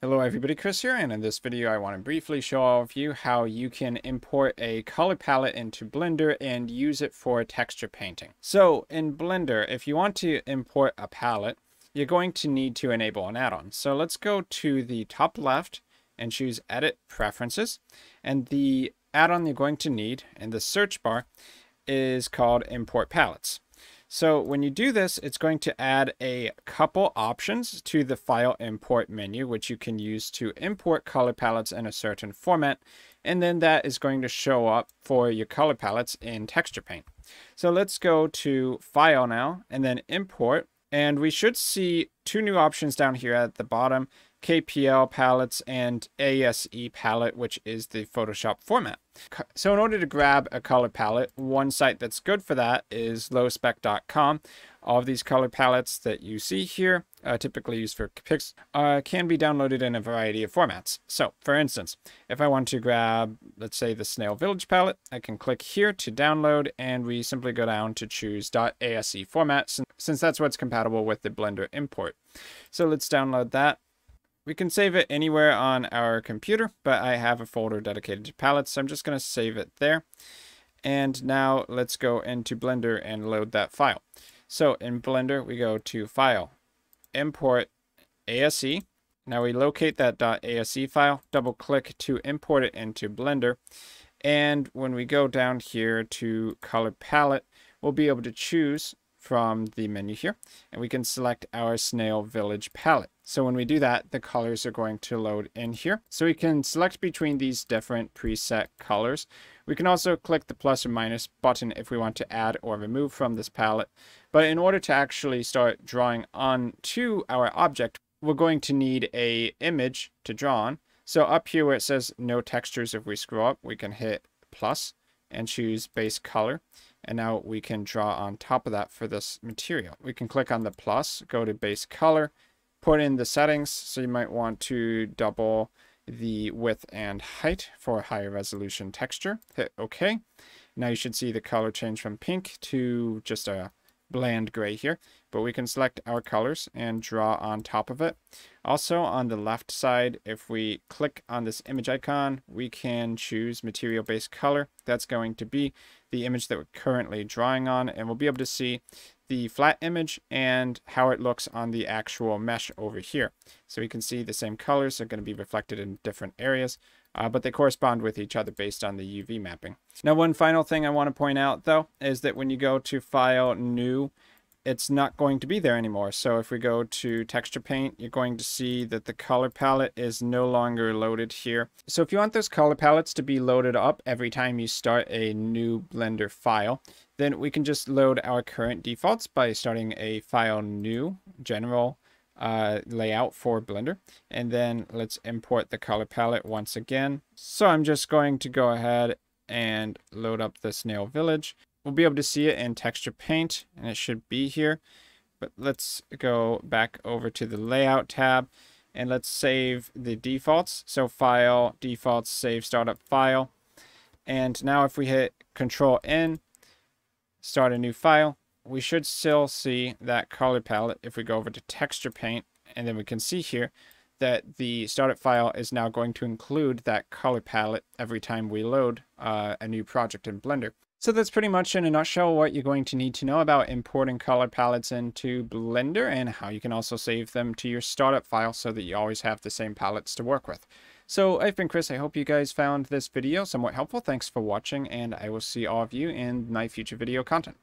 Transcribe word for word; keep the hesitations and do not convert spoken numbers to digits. Hello everybody, Chris here, and in this video I want to briefly show all of you how you can import a color palette into Blender and use it for texture painting. So in Blender, if you want to import a palette, you're going to need to enable an add-on. So let's go to the top left and choose Edit Preferences, and the add-on you're going to need in the search bar is called Import Palettes. So when you do this, it's going to add a couple options to the file import menu, which you can use to import color palettes in a certain format. And then that is going to show up for your color palettes in Texture Paint. So let's go to File now and then Import. And we should see two new options down here at the bottom, K P L palettes and A S E palette, which is the Photoshop format. So in order to grab a color palette, one site that's good for that is low spec dot com. All of these color palettes that you see here, uh, typically used for pics, uh, can be downloaded in a variety of formats. So for instance, if I want to grab, let's say, the Snail Village palette, I can click here to download, and we simply go down to choose .ase format, since that's what's compatible with the Blender import. So let's download that. We can save it anywhere on our computer, but I have a folder dedicated to palettes, so I'm just going to save it there. And now let's go into Blender and load that file. So in Blender, we go to File, Import A S E. Now we locate that .ase file, double click to import it into Blender. And when we go down here to Color Palette, we'll be able to choose from the menu here, and we can select our Snail Village palette. So when we do that, the colors are going to load in here. So we can select between these different preset colors. We can also click the plus or minus button if we want to add or remove from this palette. But in order to actually start drawing on to our object, we're going to need an image to draw on. So up here where it says no textures, if we scroll up, we can hit plus and choose base color. And now we can draw on top of that for this material. We can click on the plus, go to base color, put in the settings. So you might want to double the width and height for a higher resolution texture. Hit OK. Now you should see the color change from pink to just a bland gray here. But we can select our colors and draw on top of it. Also on the left side, if we click on this image icon, we can choose material based color. That's going to be the image that we're currently drawing on, and we'll be able to see the flat image and how it looks on the actual mesh over here. So we can see the same colors are going to be reflected in different areas, uh, but they correspond with each other based on the U V mapping. Now, one final thing I want to point out though, is that when you go to File, New, it's not going to be there anymore. So if we go to Texture Paint, you're going to see that the color palette is no longer loaded here. So if you want those color palettes to be loaded up every time you start a new Blender file, then we can just load our current defaults by starting a File, New, General, uh, Layout for Blender. And then let's import the color palette once again. So I'm just going to go ahead and load up the Snail Village. We'll be able to see it in Texture Paint, and it should be here. But let's go back over to the Layout tab, and let's save the defaults. So File, Defaults, Save Startup File. And now if we hit Control N, start a new file, we should still see that color palette. If we go over to Texture Paint, and then we can see here that the startup file is now going to include that color palette every time we load uh, a new project in Blender. So that's pretty much in a nutshell what you're going to need to know about importing color palettes into Blender, and how you can also save them to your startup file so that you always have the same palettes to work with. So I've been Chris. I hope you guys found this video somewhat helpful. Thanks for watching, and I will see all of you in my future video content.